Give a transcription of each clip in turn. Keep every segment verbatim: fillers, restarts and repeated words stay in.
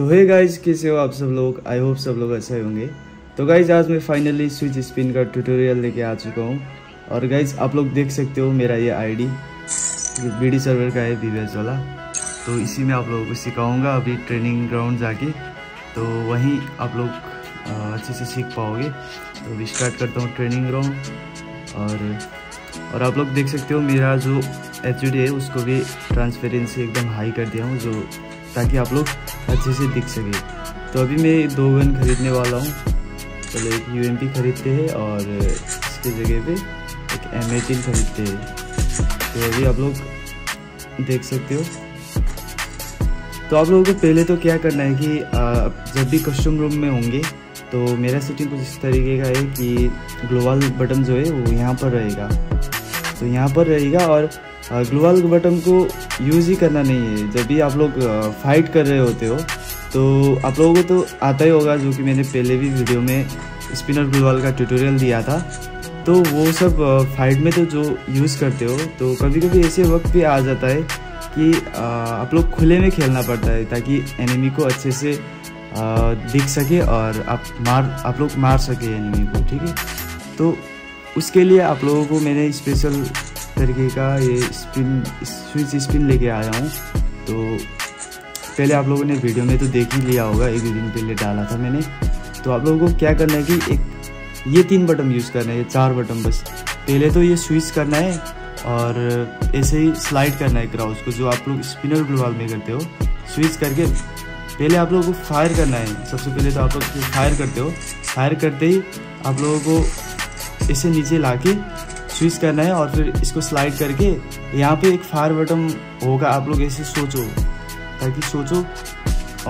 तो hey guys, कैसे हो आप सब लोग। आई होप सब लोग अच्छे होंगे। तो गाइज आज मैं फाइनली स्विच स्पिन का ट्यूटोरियल लेके आ चुका हूँ। और गाइज आप लोग देख सकते हो मेरा ये आईडी बीडी सर्वर का है, वीवेज वाला। तो इसी में आप लोगों को सिखाऊंगा अभी ट्रेनिंग ग्राउंड जाके, तो वहीं आप लोग अच्छे से सीख पाओगे। तो अभी स्टार्ट करता हूँ ट्रेनिंग ग्राउंड। और और आप लोग देख सकते हो मेरा जो एचडी है उसको भी ट्रांसपेरेंसी एकदम हाई कर दिया हूँ, जो ताकि आप लोग अच्छे से दिख सके। तो अभी मैं दो गन खरीदने वाला हूँ। चलो एक यूएमपी खरीदते हैं और इसकी जगह पे एक एम एटीन खरीदते हैं। तो अभी आप लोग देख सकते हो। तो आप लोगों को पहले तो क्या करना है कि आप जब भी कस्टम रूम में होंगे, तो मेरा सेटिंग कुछ इस तरीके का है कि ग्लोबल बटन जो है वो यहाँ पर रहेगा, तो यहाँ पर रहेगा। और ग्लोबल बटन को यूज़ ही करना नहीं है। जब भी आप लोग फाइट कर रहे होते हो, तो आप लोगों को तो आता ही होगा, जो कि मैंने पहले भी वीडियो में स्पिनर ग्लोबल का ट्यूटोरियल दिया था। तो वो सब फाइट में तो जो यूज़ करते हो, तो कभी कभी ऐसे वक्त भी आ जाता है कि आप लोग खुले में खेलना पड़ता है, ताकि एनिमी को अच्छे से दिख सके और आप मार आप लोग मार सके एनिमी को, ठीक है। तो उसके लिए आप लोगों को मैंने स्पेशल तरीके का ये स्पिन स्विच स्पिन लेके आया हूँ। तो पहले आप लोगों ने वीडियो में तो देख ही लिया होगा, एक दिन पहले डाला था मैंने। तो आप लोगों को क्या करना है कि एक ये तीन बटन यूज़ करना है, ये चार बटन बस। पहले तो ये स्विच करना है और ऐसे ही स्लाइड करना है क्राउच को, जो आप लोग स्पिनर ग्लोबल में करते हो। स्विच करके पहले आप लोगों को फायर करना है। सबसे पहले तो आप लोग फायर करते हो, फायर करते ही आप लोगों को इसे नीचे लाके स्विच करना है। और फिर इसको स्लाइड करके यहाँ पे एक फायर बटन होगा, आप लोग ऐसे सोचो, ताकि सोचो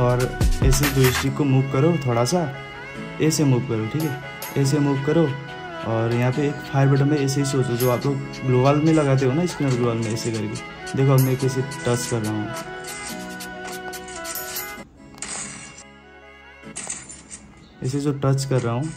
और ऐसे जॉयस्टिक को मूव करो, थोड़ा सा ऐसे मूव करो, ठीक है, ऐसे मूव करो। और यहाँ पे एक फायर बटन में ऐसे ही सोचो, जो आप लोग ग्लोबल में लगाते हो ना, स्पिनर ग्लोबल में, ऐसे करके देखो। अब मैं कैसे टच कर रहा हूँ, ऐसे जो टच कर रहा हूँ,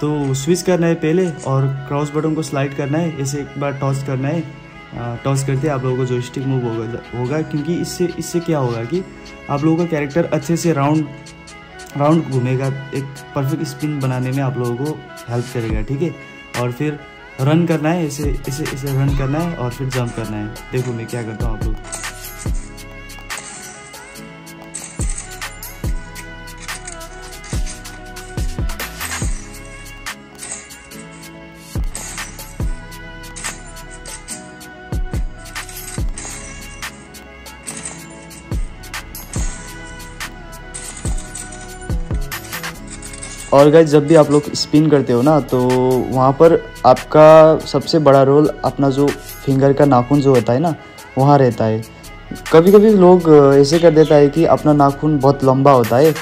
तो स्विच करना है पहले। और क्रॉस बटन को स्लाइड करना है, ऐसे एक बार टॉस करना है। टॉस करते आप लोगों को जॉयस्टिक मूव होगा होगा, क्योंकि इससे इससे क्या होगा कि आप लोगों का कैरेक्टर अच्छे से राउंड राउंड घूमेगा, एक परफेक्ट स्पिन बनाने में आप लोगों को हेल्प करेगा, ठीक है। और फिर रन करना है, ऐसे ऐसे ऐसे रन करना है और फिर जंप करना है। देखो मैं क्या करता हूँ, आप लोग और गाइस जब भी आप लोग स्पिन करते हो ना, तो वहाँ पर आपका सबसे बड़ा रोल अपना जो फिंगर का नाखून जो होता है ना, वहाँ रहता है। कभी कभी लोग ऐसे कर देता है कि अपना नाखून बहुत लंबा होता है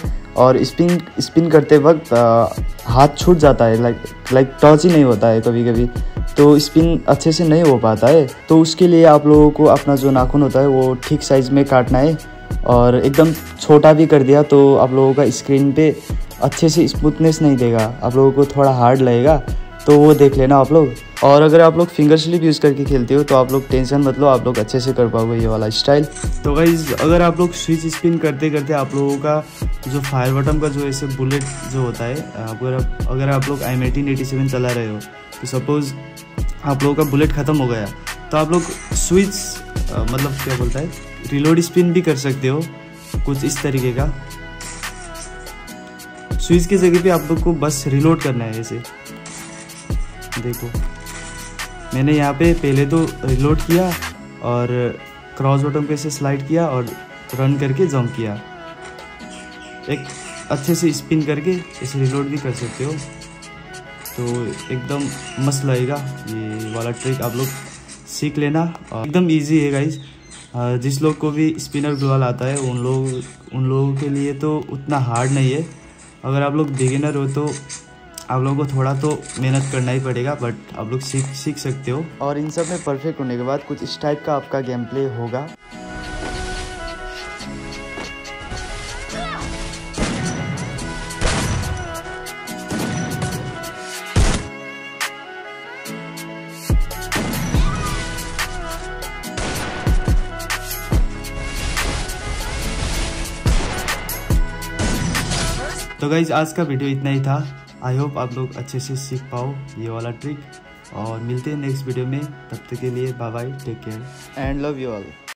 और स्पिन स्पिन करते वक्त हाथ छूट जाता है, लाइक लाइक टच ही नहीं होता है कभी कभी, तो स्पिन अच्छे से नहीं हो पाता है। तो उसके लिए आप लोगों को अपना जो नाखून होता है वो ठीक साइज़ में काटना है। और एकदम छोटा भी कर दिया तो आप लोगों का स्क्रीन पे अच्छे से स्मूथनेस नहीं देगा, आप लोगों को थोड़ा हार्ड लगेगा, तो वो देख लेना आप लोग। और अगर आप लोग फिंगर स्लिप यूज़ करके खेलते हो, तो आप लोग टेंशन मतलब आप लोग अच्छे से कर पाओगे ये वाला स्टाइल। तो गाइस अगर आप लोग स्विच स्पिन करते करते आप लोगों का जो फायर बटन का जो ऐसे बुलेट जो होता है, अगर आप अगर आप लोग एम एटीन एटी सेवन चला रहे हो, तो सपोज़ आप लोगों का बुलेट ख़त्म हो गया, तो आप लोग स्विच मतलब क्या बोलता है, रिलोड स्पिन भी कर सकते हो, कुछ इस तरीके का। स्विच की जगह पे आप लोग को बस रिलोड करना है, ऐसे देखो मैंने यहाँ पे पहले तो रिलोड किया और क्रॉस बटन पे ऐसे स्लाइड किया और रन करके जंप किया। एक अच्छे से स्पिन करके ऐसे रिलोड भी कर सकते हो, तो एकदम मस्त लगेगा। ये वाला ट्रिक आप लोग सीख लेना, एकदम इजी है गाइज। जिस लोग को भी स्पिनर ग्लोबल आता है उन लोग उन लोगों के लिए तो उतना हार्ड नहीं है। अगर आप लोग बिगिनर हो तो आप लोगों को थोड़ा तो मेहनत करना ही पड़ेगा, बट आप लोग सीख सीख सकते हो। और इन सब में परफेक्ट होने के बाद कुछ इस टाइप का आपका गेम प्ले होगा। तो गाइज आज का वीडियो इतना ही था। आई होप आप लोग अच्छे से सीख पाओ ये वाला ट्रिक, और मिलते हैं नेक्स्ट वीडियो में। तब तक के लिए bye bye, take care and love you all.